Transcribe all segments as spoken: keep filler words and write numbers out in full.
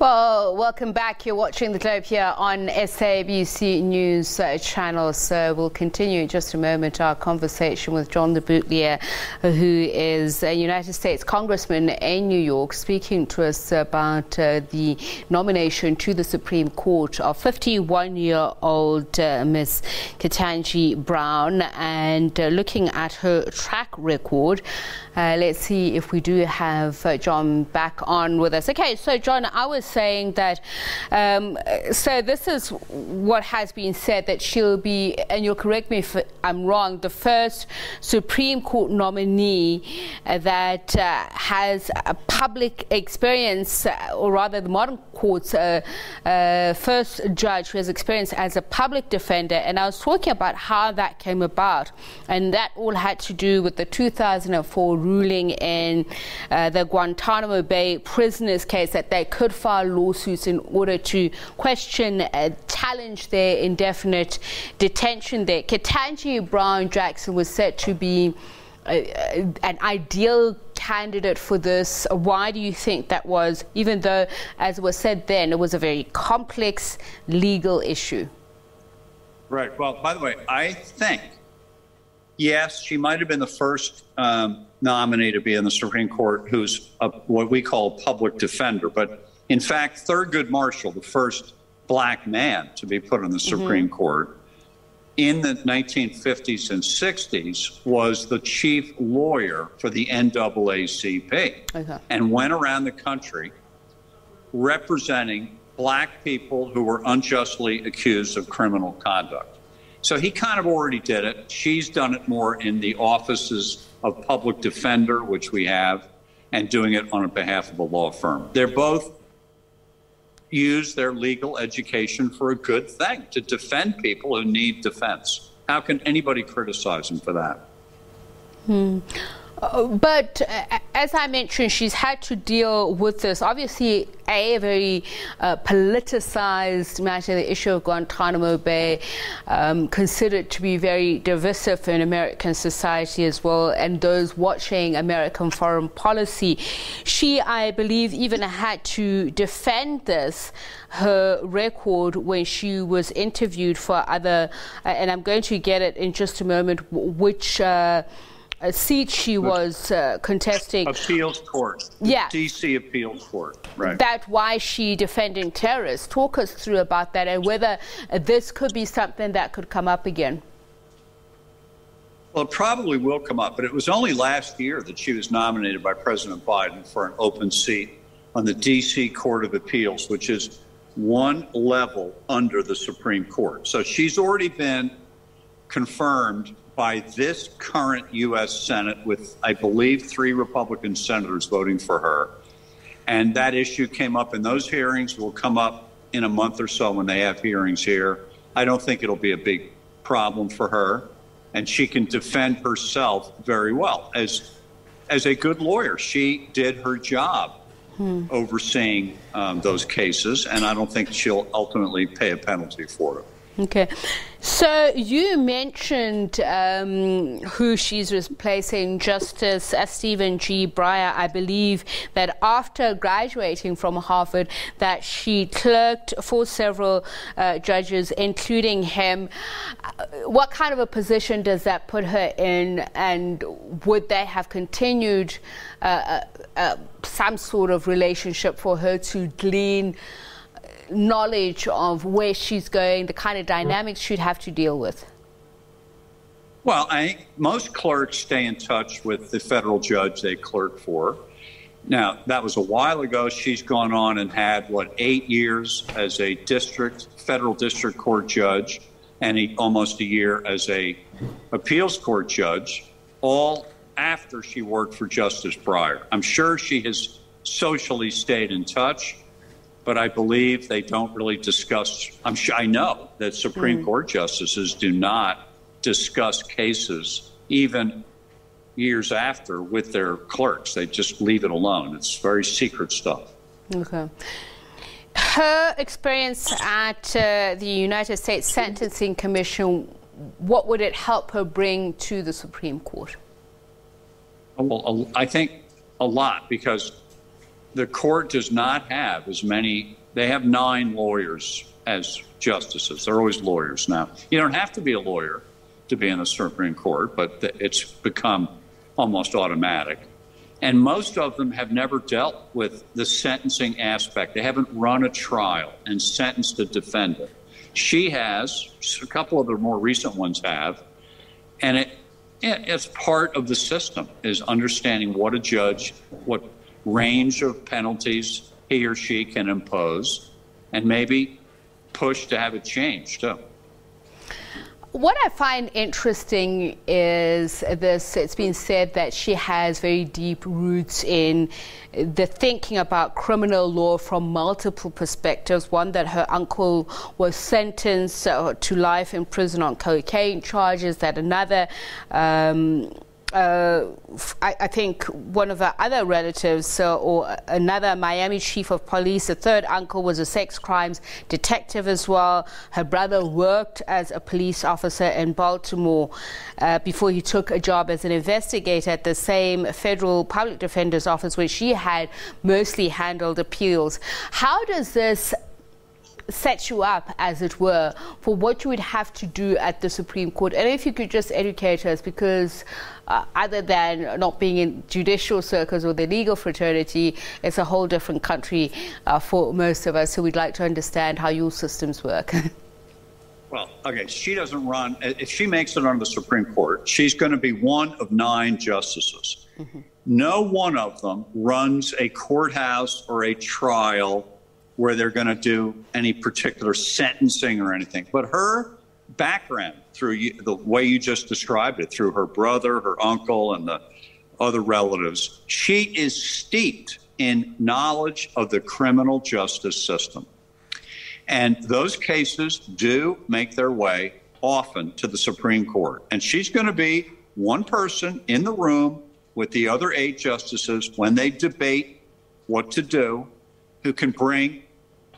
Well, welcome back. You're watching The Globe here on S A B C News uh, Channel. So we'll continue in just a moment our conversation with John LeBoutillier, who is a United States Congressman in New York, speaking to us about uh, the nomination to the Supreme Court of fifty-one-year-old uh, Miss Ketanji Brown, and uh, looking at her track record. Uh, let's see if we do have uh, John back on with us. Okay, so John, I was saying that, um, so this is what has been said, that she'll be, and you'll correct me if I'm wrong, the first Supreme Court nominee uh, that uh, has a public experience, uh, or rather the modern court's uh, uh, first judge who has experience as a public defender. And I was talking about how that came about, and that all had to do with the two thousand four ruling in uh, the Guantanamo Bay prisoners case, that they could file lawsuits in order to question, uh, challenge their indefinite detention there. Ketanji Brown Jackson was said to be uh, an ideal candidate for this. Why do you think that was, even though, as was said then, it was a very complex legal issue? Right. Well, by the way, I think, yes, she might have been the first um, nominee to be in the Supreme Court who's a, what we call a public defender. But in fact, Thurgood Marshall, the first black man to be put on the Supreme mm-hmm. Court in the nineteen fifties and sixties, was the chief lawyer for the N double A C P, okay, and went around the country representing black people who were unjustly accused of criminal conduct. So he kind of already did it. She's done it more in the offices of public defender, which we have, and doing it on behalf of a law firm. They're both use their legal education for a good thing, to defend people who need defense. How can anybody criticize them for that? Hmm. Uh, but uh, as I mentioned, she's had to deal with this, obviously, a very uh, politicized matter, the issue of Guantanamo Bay, um, considered to be very divisive in American society as well, and those watching American foreign policy. She, I believe, even had to defend this, her record, when she was interviewed for other, uh, and I'm going to get it in just a moment, which uh, a seat she was uh, contesting. Appeals court. Yeah. D C appeals court, right. That's why she defending terrorists. Talk us through about that, and whether this could be something that could come up again. Well, it probably will come up, but it was only last year that she was nominated by President Biden for an open seat on the D C Court of Appeals, which is one level under the Supreme Court. So she's already been confirmed by this current U S Senate with, I believe, three Republican senators voting for her. And that issue came up in those hearings, will come up in a month or so when they have hearings here. I don't think it'll be a big problem for her, and she can defend herself very well. As, as a good lawyer, she did her job hmm. overseeing um, those cases, and I don't think she'll ultimately pay a penalty for it. Okay, so you mentioned um, who she's replacing, Justice uh, Stephen G. Breyer. I believe that after graduating from Harvard, that she clerked for several uh, judges, including him. What kind of a position does that put her in, and would they have continued uh, uh, some sort of relationship for her to glean knowledge of where she's going, the kind of dynamics she'd have to deal with? Well, I think most clerks stay in touch with the federal judge they clerk for. Now, that was a while ago. She's gone on and had, what, eight years as a district, federal district court judge, and a, almost a year as a appeals court judge, all after she worked for Justice Breyer. I'm sure she has socially stayed in touch, but I believe they don't really discuss. I'm sure, I know that Supreme mm. Court justices do not discuss cases even years after with their clerks. They just leave it alone. It's very secret stuff. Okay. Her experience at uh, the United States Sentencing Commission, what would it help her bring to the Supreme Court? Well, I think a lot, because the court does not have as many. They have nine lawyers as justices. They're always lawyers now. You don't have to be a lawyer to be in the Supreme Court, but it's become almost automatic. And most of them have never dealt with the sentencing aspect. They haven't run a trial and sentenced a defendant. She has, a couple of the more recent ones have, and it, it's part of the system, is understanding what a judge, what range of penalties he or she can impose, and maybe push to have it changed too. What I find interesting is this, it's been said that she has very deep roots in the thinking about criminal law from multiple perspectives. One, that her uncle was sentenced to life in prison on cocaine charges, that another, um, uh, I, I think one of her other relatives uh, or another Miami chief of police, the third uncle was a sex crimes detective as well. Her brother worked as a police officer in Baltimore uh, before he took a job as an investigator at the same federal public defender's office where she had mostly handled appeals. How does this set you up, as it were, for what you would have to do at the Supreme Court? And if you could just educate us, because uh, other than not being in judicial circles or the legal fraternity, it's a whole different country uh, for most of us, so we'd like to understand how your systems work. Well, okay, she doesn't run, if she makes it on the Supreme Court, she's going to be one of nine justices. Mm-hmm. No one of them runs a courthouse or a trial where they're going to do any particular sentencing or anything. But her background, through you, the way you just described it, through her brother, her uncle, and the other relatives, she is steeped in knowledge of the criminal justice system. And those cases do make their way often to the Supreme Court. And she's going to be one person in the room with the other eight justices when they debate what to do, who can bring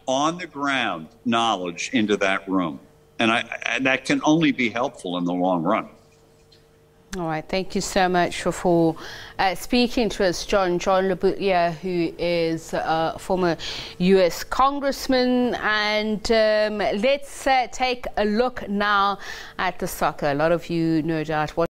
on-the-ground knowledge into that room. And I, I, that can only be helpful in the long run. All right, thank you so much for, for uh, speaking to us, John. John LeBoutillier, who is a former U S congressman. And um, let's uh, take a look now at the soccer. A lot of you, no doubt, watch